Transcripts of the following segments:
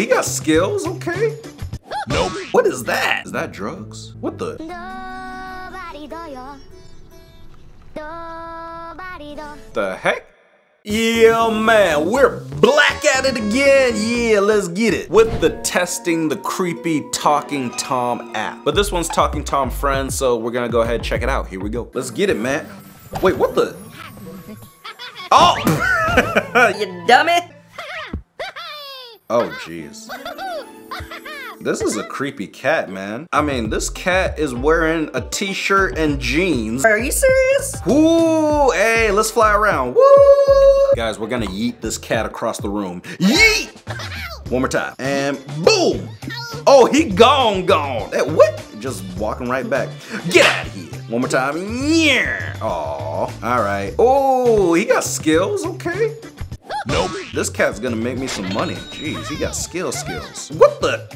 he got skills, okay. Nope. What is that? Is that drugs? What the? The heck? Yeah, man, we're black at it again. Yeah, let's get it. With the testing the Creepy Talking Tom app. But this one's Talking Tom Friends, so we're gonna go ahead and check it out. Here we go. Let's get it, man. Wait, what the? Oh! You dummy! Oh, jeez. This is a creepy cat, man. I mean, this cat is wearing a t-shirt and jeans. Are you serious? Woo! Hey, let's fly around. Woo! Guys, we're gonna yeet this cat across the room. Yeet! One more time. And boom! Oh, he gone. Hey, what? Just walking right back. Get out of here. One more time. Yeah! Aw, all right. Oh, he got skills, okay. Nope. This cat's gonna make me some money. Jeez, he got skills. What the?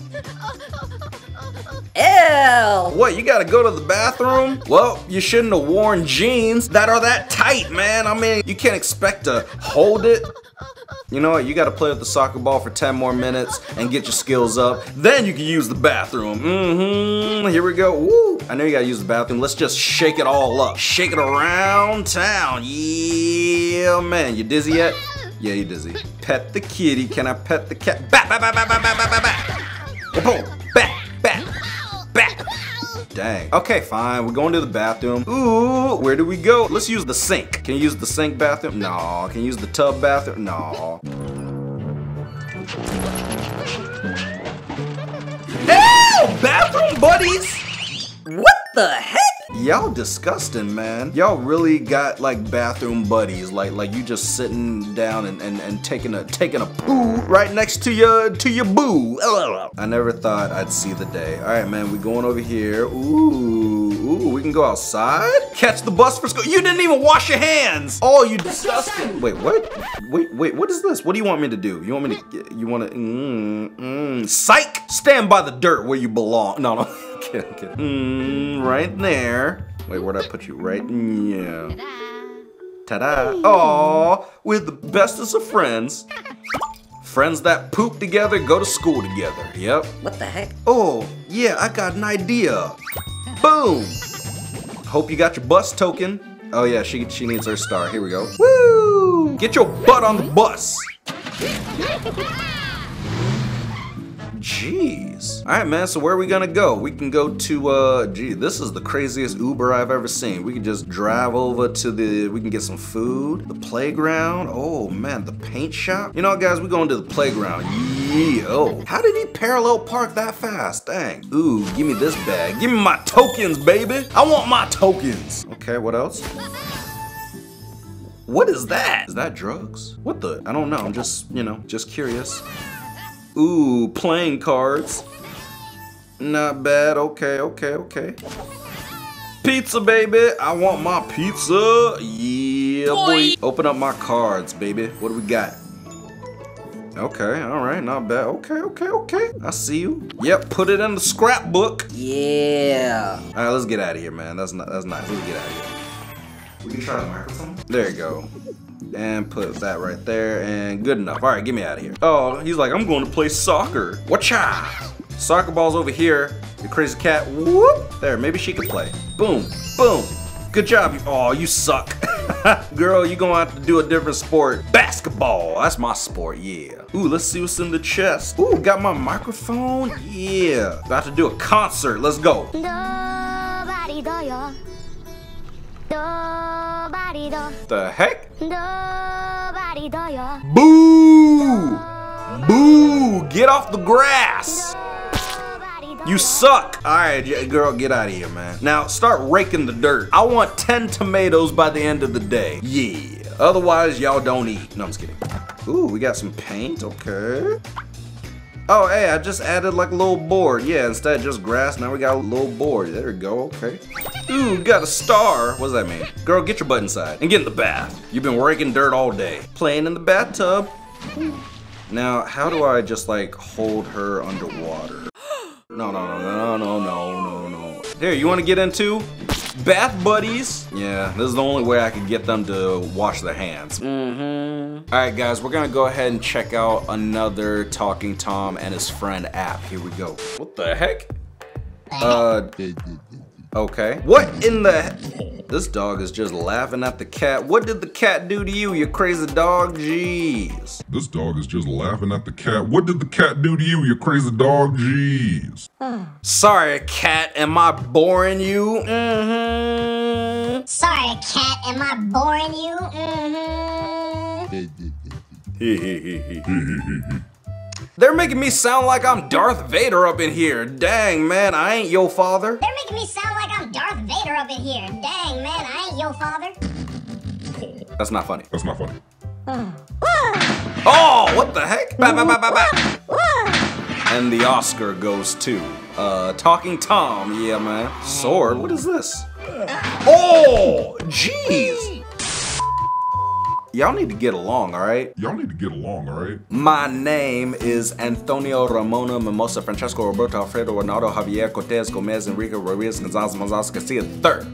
Ew. What, you gotta go to the bathroom? Well, you shouldn't have worn jeans that are that tight, man. I mean, you can't expect to hold it. You know what, you gotta play with the soccer ball for 10 more minutes and get your skills up. Then you can use the bathroom. Mm-hmm, here we go. Woo. I know you gotta use the bathroom. Let's just shake it all up. Shake it around town. Yeah, man. You dizzy yet? Yeah, you dizzy. Pet the kitty. Can I pet the cat? Back. Dang. Okay, fine. We're going to the bathroom. Ooh, where do we go? Let's use the sink. Can you use the sink bathroom? No. Can you use the tub bathroom? No. Ew! Bathroom buddies? What the heck? Y'all disgusting, man. Y'all really got like bathroom buddies, like you just sitting down and taking a poo right next to your boo. I never thought I'd see the day. All right, man, we going over here. Ooh, we can go outside. Catch the bus for school. You didn't even wash your hands. Oh, you disgusting. Wait, what? Wait, what is this? What do you want me to do? You want to? Psych. Stand by the dirt where you belong. No. Okay. Right there. Wait, where'd I put you? Right? Yeah. Ta-da. Aww, we're the bestest of friends. Friends that poop together, go to school together. Yep. What the heck? Oh, yeah, I got an idea. Boom. Hope you got your bus token. Oh, yeah, she needs her star. Here we go. Woo! Get your butt on the bus. Jeez. All right, man, so where are we gonna go? We can go to, gee, this is the craziest Uber I've ever seen. We can just drive over to we can get some food, the playground. Oh, man, the paint shop. You know, guys, we're going to the playground. Yeah, oh. How did he parallel park that fast? Dang. Ooh, give me this bag. Give me my tokens, baby. I want my tokens. Okay, what else? What is that? Is that drugs? What the? I don't know. I'm just, you know, just curious. Ooh, playing cards. Not bad. Okay. Pizza, baby. I want my pizza. Yeah, boy. Open up my cards, baby. What do we got? Okay, all right. Not bad. Okay. I see you. Yep, put it in the scrapbook. Yeah. All right, let's get out of here, man. That's nice. Let's get out of here. We can try the microphone. There you go. And put that right there, and good enough. All right, get me out of here. Oh, he's like, I'm going to play soccer. Watcha! Soccer ball's over here. The crazy cat, whoop! There, maybe she could play. Boom. Good job. Oh, you suck. Girl, you're gonna have to do a different sport. Basketball, that's my sport, yeah. Ooh, let's see what's in the chest. Ooh, got my microphone, yeah. About to do a concert, let's go. The heck? Boo! Get off the grass! You suck! Alright, girl, get out of here, man. Now, start raking the dirt. I want 10 tomatoes by the end of the day. Yeah. Otherwise, y'all don't eat. No, I'm just kidding. Ooh, we got some paint. Okay. Oh, hey, I just added like a little board. Yeah, instead of just grass, now we got a little board. There we go, okay. Ooh, got a star. What does that mean? Girl, get your butt inside and get in the bath. You've been raking dirt all day. Playing in the bathtub. Now, how do I just like hold her underwater? No. Here, you wanna get in too? Bath buddies. Yeah, this is the only way I could get them to wash their hands. Mm-hmm. All right, guys, we're gonna go ahead and check out another Talking Tom and his friend app. Here we go. What the heck? Okay. What in the? This dog is just laughing at the cat. What did the cat do to you, you crazy dog? Jeez. This dog is just laughing at the cat. What did the cat do to you, you crazy dog? Jeez. Sorry, cat. Am I boring you? Mm-hmm. Sorry, cat. Am I boring you? Mm-hmm. They're making me sound like I'm Darth Vader up in here. Dang, man, I ain't your father. They're making me sound like I'm Darth Vader up in here. Dang, man, I ain't your father. That's not funny. That's not funny. Oh, what the heck? Bah, bah, bah, bah, bah. And the Oscar goes to Talking Tom. Yeah, man. Sword, what is this? Oh, jeez. Y'all need to get along, all right? Y'all need to get along, all right? My name is Antonio Ramona Mimosa Francesco Roberto Alfredo Ronaldo Javier Cortez Gomez Enrique Ruiz Gonzalez Gonzalez Garcia III.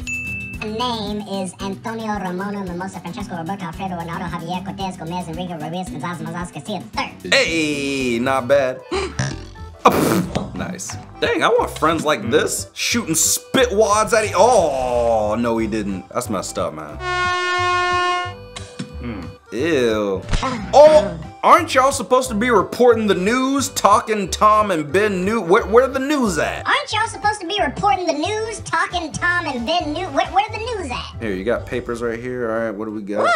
My name is Antonio Ramona Mimosa Francesco Roberto Alfredo Ronaldo Javier Cortez Gomez Enrique Ruiz Gonzalez Gonzalez Garcia III. Hey, not bad. Nice. Dang, I want friends like this. Shooting spit wads at him. Oh, no, he didn't. That's messed up, man. Ew. Oh, aren't y'all supposed to be reporting the news? Talking Tom and Ben Newt. Where the news at? Aren't y'all supposed to be reporting the news? Talking Tom and Ben Newt. Where the news at? Here, you got papers right here. All right, what do we got?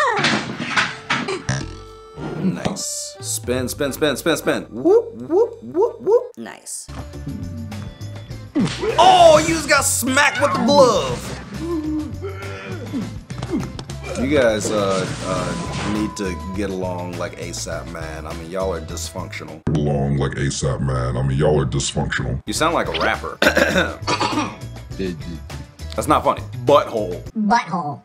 Nice. Spin, spin, spin, spin, spin. Whoop, whoop, whoop, whoop. Nice. Oh, you just got smacked with the glove. You guys need to get along like ASAP, man. I mean, y'all are dysfunctional. Along like ASAP, man. I mean, y'all are dysfunctional. You sound like a rapper. That's not funny. Butthole. Butthole.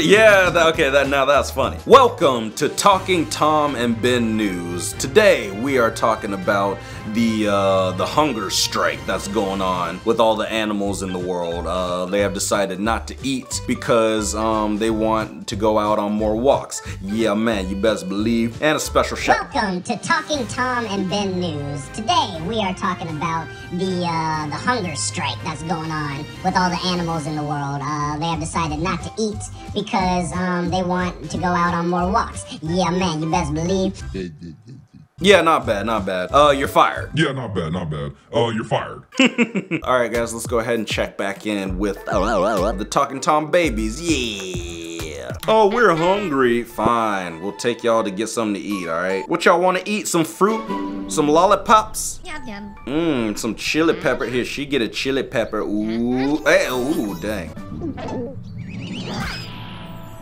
Yeah, okay, now that's funny. Welcome to Talking Tom and Ben News. Today, we are talking about the hunger strike that's going on with all the animals in the world. They have decided not to eat because they want to go out on more walks. Yeah, man, you best believe. And a special shout. Welcome to Talking Tom and Ben News. Today, we are talking about the hunger strike that's going on with all the animals in the world. They have decided not to eat because they want to go out on more walks. Yeah, man, you best believe. Yeah, not bad, not bad. You're fired. Yeah, not bad, not bad. You're fired. All right, guys, let's go ahead and check back in with the Talking Tom babies. Yeah. Oh, we're hungry. Fine, we'll take y'all to get something to eat, all right? What y'all want to eat? Some fruit? Some lollipops? Mmm, some chili pepper. Here, she get a chili pepper. Ooh, hey, ooh, dang.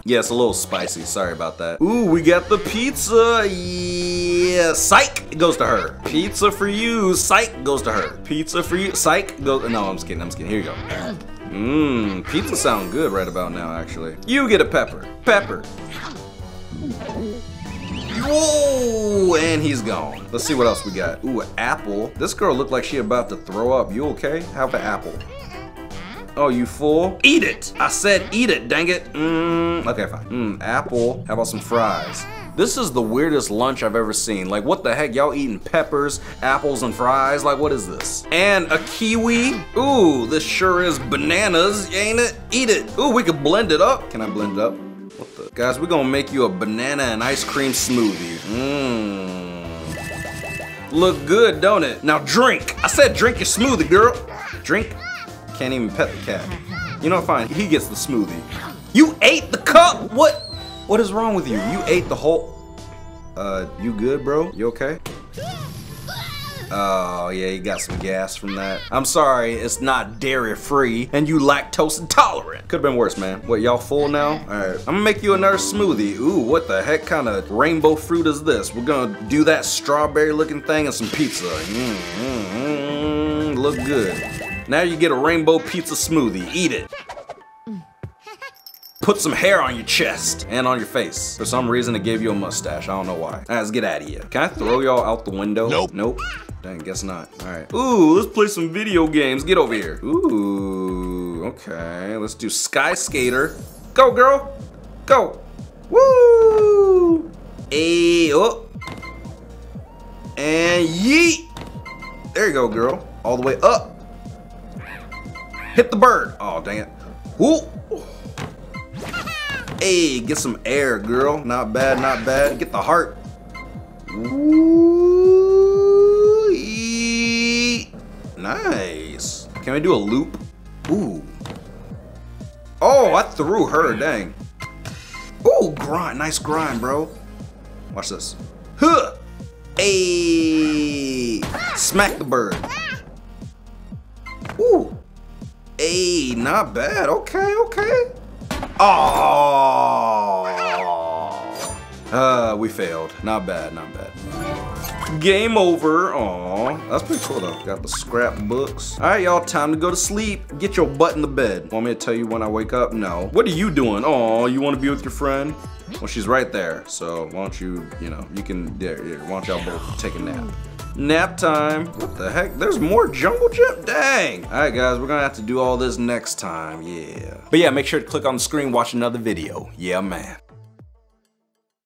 Yeah, it's a little spicy. Sorry about that. Ooh, we got the pizza. Yeah, psych, it goes to her. Pizza for you, psych, goes to her. Pizza for you, psych, goes. No, I'm just kidding. I'm just kidding. Here you go. Mmm, pizza sound good right about now, actually. You get a pepper. Pepper. Whoa, and he's gone. Let's see what else we got. Ooh, an apple. This girl looked like she about to throw up. You okay? Have an apple. Oh, you fool? Eat it! I said eat it, dang it! Mmm, okay, fine. Mmm, apple. How about some fries? This is the weirdest lunch I've ever seen. Like, what the heck? Y'all eating peppers, apples, and fries? Like, what is this? And a kiwi? Ooh, this sure is bananas, ain't it? Eat it! Ooh, we could blend it up. Can I blend it up? What the? Guys, we're gonna make you a banana and ice cream smoothie. Mmm. Look good, don't it? Now drink! I said drink your smoothie, girl! Drink. Can't even pet the cat. You know, fine, he gets the smoothie. You ate the cup! What? What is wrong with you? You ate the whole... you good, bro? You okay? Oh, yeah, you got some gas from that. I'm sorry, it's not dairy-free, and you lactose intolerant. Could've been worse, man. What, y'all full now? All right, I'm gonna make you another smoothie. Ooh, what the heck kind of rainbow fruit is this? We're gonna do that strawberry-looking thing and some pizza. Look good. Now you get a rainbow pizza smoothie. Eat it. Put some hair on your chest and on your face. For some reason, it gave you a mustache. I don't know why. All right, let's get out of here. Can I throw y'all out the window? Nope. Nope. Dang, guess not. All right. Ooh, let's play some video games. Get over here. Ooh, okay. Let's do Sky Skater. Go, girl. Go. Woo. Ay, oh. And yeet. There you go, girl. All the way up. Hit the bird. Oh, dang it. Woo. Hey, get some air, girl. Not bad, not bad. Get the heart. Ooh, ee. Nice. Can we do a loop? Ooh. Oh, I threw her, dang. Ooh, grind. Nice grind, bro. Watch this. Huh. Hey. Smack the bird. Ooh. Hey, not bad. Okay, okay. Oh, we failed. Not bad, not bad. Game over. Oh, that's pretty cool though. Got the scrapbooks. All right, y'all, time to go to sleep. Get your butt in the bed. Want me to tell you when I wake up? No. What are you doing? Oh, you want to be with your friend? Well, she's right there. So why don't you, you can, why don't y'all both take a nap? Nap time. What the heck? There's more jungle gym? Dang. All right, guys, we're gonna have to do all this next time. Yeah. But yeah, make sure to click on the screen, watch another video. Yeah, man.